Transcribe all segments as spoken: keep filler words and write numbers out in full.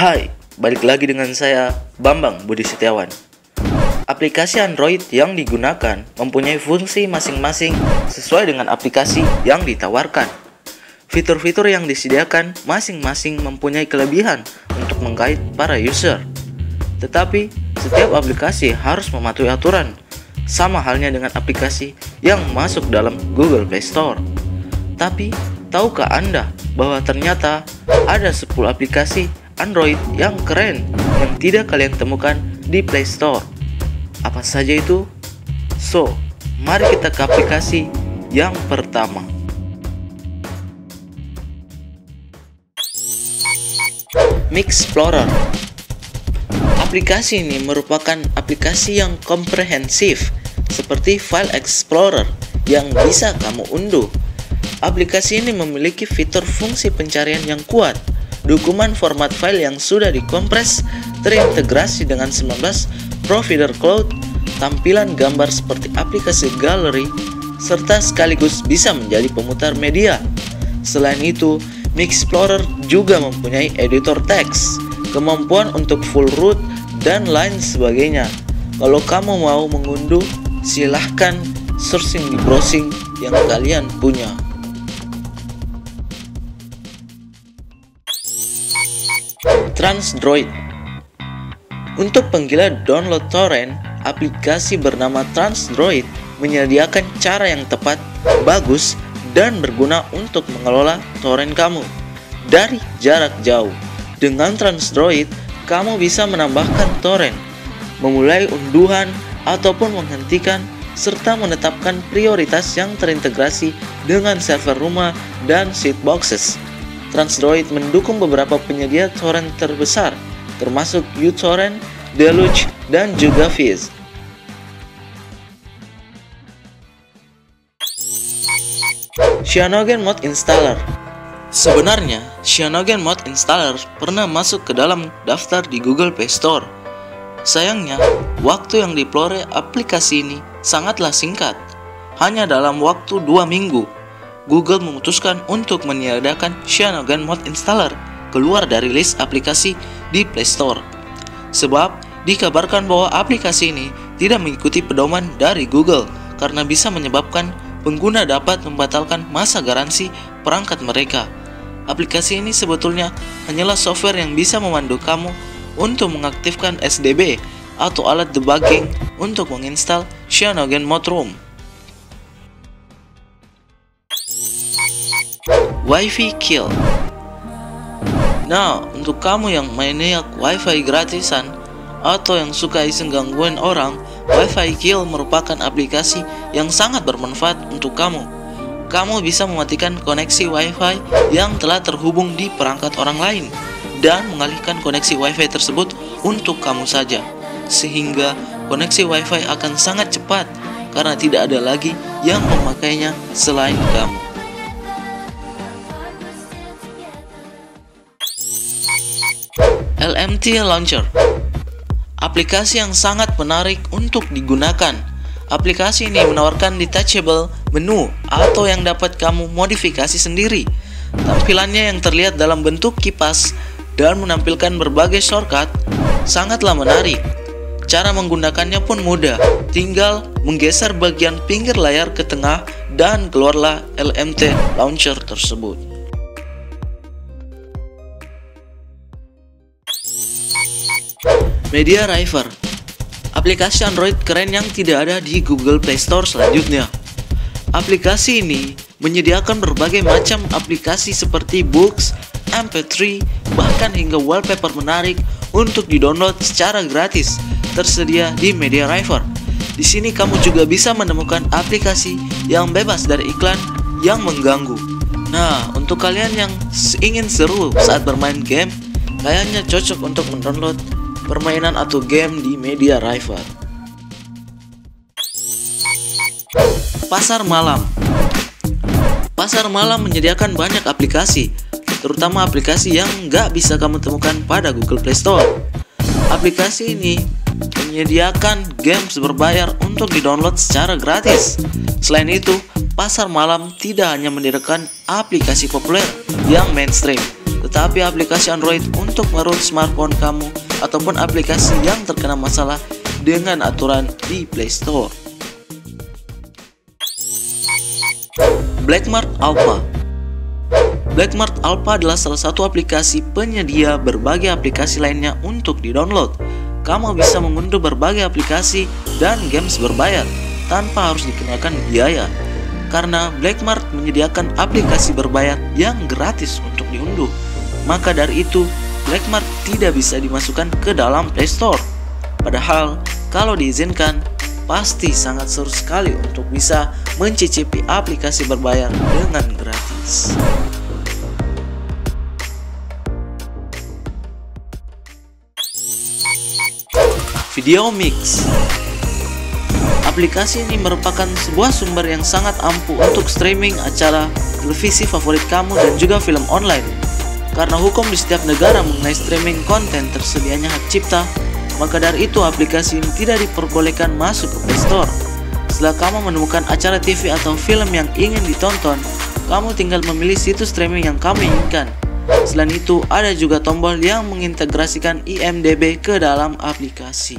Hai, balik lagi dengan saya Bambang Budi Setiawan. Aplikasi Android yang digunakan mempunyai fungsi masing-masing sesuai dengan aplikasi yang ditawarkan. Fitur-fitur yang disediakan masing-masing mempunyai kelebihan untuk menggait para user. Tetapi, setiap aplikasi harus mematuhi aturan, sama halnya dengan aplikasi yang masuk dalam Google Play Store. Tapi, tahukah Anda bahwa ternyata ada sepuluh aplikasi Android yang keren yang tidak kalian temukan di Play Store? Apa saja itu? So, mari kita ke aplikasi yang pertama. Mixplorer. Aplikasi ini merupakan aplikasi yang komprehensif seperti File Explorer yang bisa kamu unduh. Aplikasi ini memiliki fitur fungsi pencarian yang kuat, dukungan format file yang sudah dikompres, terintegrasi dengan sembilan belas provider cloud, tampilan gambar seperti aplikasi gallery, serta sekaligus bisa menjadi pemutar media. Selain itu, Mixplorer juga mempunyai editor teks, kemampuan untuk full root, dan lain sebagainya. Kalau kamu mau mengunduh, silahkan searching di browsing yang kalian punya. Transdroid. Untuk penggila download torrent, aplikasi bernama Transdroid menyediakan cara yang tepat, bagus, dan berguna untuk mengelola torrent kamu dari jarak jauh. Dengan Transdroid, kamu bisa menambahkan torrent, memulai unduhan ataupun menghentikan, serta menetapkan prioritas yang terintegrasi dengan server rumah dan seedboxes. Transdroid mendukung beberapa penyedia torrent terbesar, termasuk uTorrent, Deluge, dan juga Fizz. Cyanogen Mod Installer. Sebenarnya, Cyanogen Mod Installer pernah masuk ke dalam daftar di Google Play Store. Sayangnya, waktu yang diplore aplikasi ini sangatlah singkat, hanya dalam waktu dua minggu. Google memutuskan untuk meniadakan Cyanogen Mod Installer keluar dari list aplikasi di Play Store. Sebab dikabarkan bahwa aplikasi ini tidak mengikuti pedoman dari Google karena bisa menyebabkan pengguna dapat membatalkan masa garansi perangkat mereka. Aplikasi ini sebetulnya hanyalah software yang bisa memandu kamu untuk mengaktifkan S D B atau alat debugging untuk menginstal CyanogenMod ROM. WiFi kill. Nah, untuk kamu yang maniak WiFi gratisan atau yang suka iseng gangguin orang, WiFi kill merupakan aplikasi yang sangat bermanfaat untuk kamu. Kamu bisa mematikan koneksi WiFi yang telah terhubung di perangkat orang lain dan mengalihkan koneksi WiFi tersebut untuk kamu saja, sehingga koneksi WiFi akan sangat cepat karena tidak ada lagi yang memakainya selain kamu. L M T Launcher. Aplikasi yang sangat menarik untuk digunakan. Aplikasi ini menawarkan detachable menu atau yang dapat kamu modifikasi sendiri. Tampilannya yang terlihat dalam bentuk kipas dan menampilkan berbagai shortcut sangatlah menarik. Cara menggunakannya pun mudah, tinggal menggeser bagian pinggir layar ke tengah dan keluarlah L M T Launcher tersebut. Media River. Aplikasi Android keren yang tidak ada di Google Play Store selanjutnya. Aplikasi ini menyediakan berbagai macam aplikasi seperti books, M P three, bahkan hingga wallpaper menarik untuk didownload secara gratis tersedia di Media River. Di sini kamu juga bisa menemukan aplikasi yang bebas dari iklan yang mengganggu. Nah, untuk kalian yang ingin seru saat bermain game, kayaknya cocok untuk mendownload permainan atau game di Media River. Pasar Malam. Pasar Malam menyediakan banyak aplikasi, terutama aplikasi yang nggak bisa kamu temukan pada Google Play Store. Aplikasi ini menyediakan games berbayar untuk didownload secara gratis. Selain itu, Pasar Malam tidak hanya menyediakan aplikasi populer yang mainstream, tetapi aplikasi Android untuk meroot smartphone kamu ataupun aplikasi yang terkena masalah dengan aturan di Play Store. BlackMart Alpha. BlackMart Alpha adalah salah satu aplikasi penyedia berbagai aplikasi lainnya untuk di-download. Kamu bisa mengunduh berbagai aplikasi dan games berbayar tanpa harus dikenakan biaya, karena BlackMart menyediakan aplikasi berbayar yang gratis untuk diunduh. Maka dari itu, BlackMart tidak bisa dimasukkan ke dalam Play Store. Padahal, kalau diizinkan, pasti sangat seru sekali untuk bisa mencicipi aplikasi berbayar dengan gratis. VideoMix. Aplikasi ini merupakan sebuah sumber yang sangat ampuh untuk streaming acara televisi favorit kamu dan juga film online. Karena hukum di setiap negara mengenai streaming konten tersedianya hak cipta, maka dari itu aplikasi ini tidak diperbolehkan masuk ke Play Store. Setelah kamu menemukan acara T V atau film yang ingin ditonton, kamu tinggal memilih situs streaming yang kamu inginkan. Selain itu, ada juga tombol yang mengintegrasikan I M D b ke dalam aplikasi.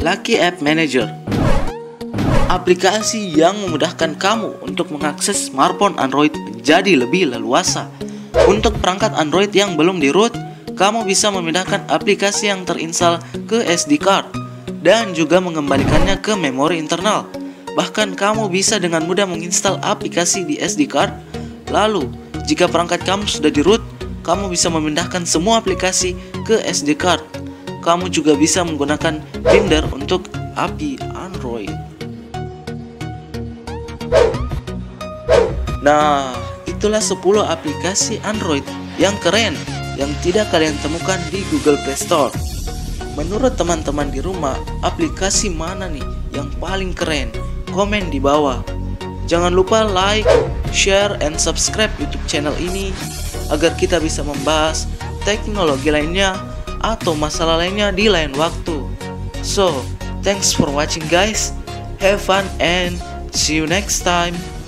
LuckyApp Manager. Aplikasi yang memudahkan kamu untuk mengakses smartphone Android menjadi lebih leluasa. Untuk perangkat Android yang belum di-root, kamu bisa memindahkan aplikasi yang terinstal ke S D card dan juga mengembalikannya ke memori internal. Bahkan kamu bisa dengan mudah menginstal aplikasi di S D card. Lalu, jika perangkat kamu sudah di-root, kamu bisa memindahkan semua aplikasi ke S D card. Kamu juga bisa menggunakan binder untuk A P I Android. Nah, itulah sepuluh aplikasi Android yang keren yang tidak kalian temukan di Google Play Store. Menurut teman-teman di rumah, aplikasi mana nih yang paling keren? Komen di bawah. Jangan lupa like, share, and subscribe YouTube channel ini agar kita bisa membahas teknologi lainnya atau masalah lainnya di lain waktu. So, thanks for watching guys. Have fun and see you next time.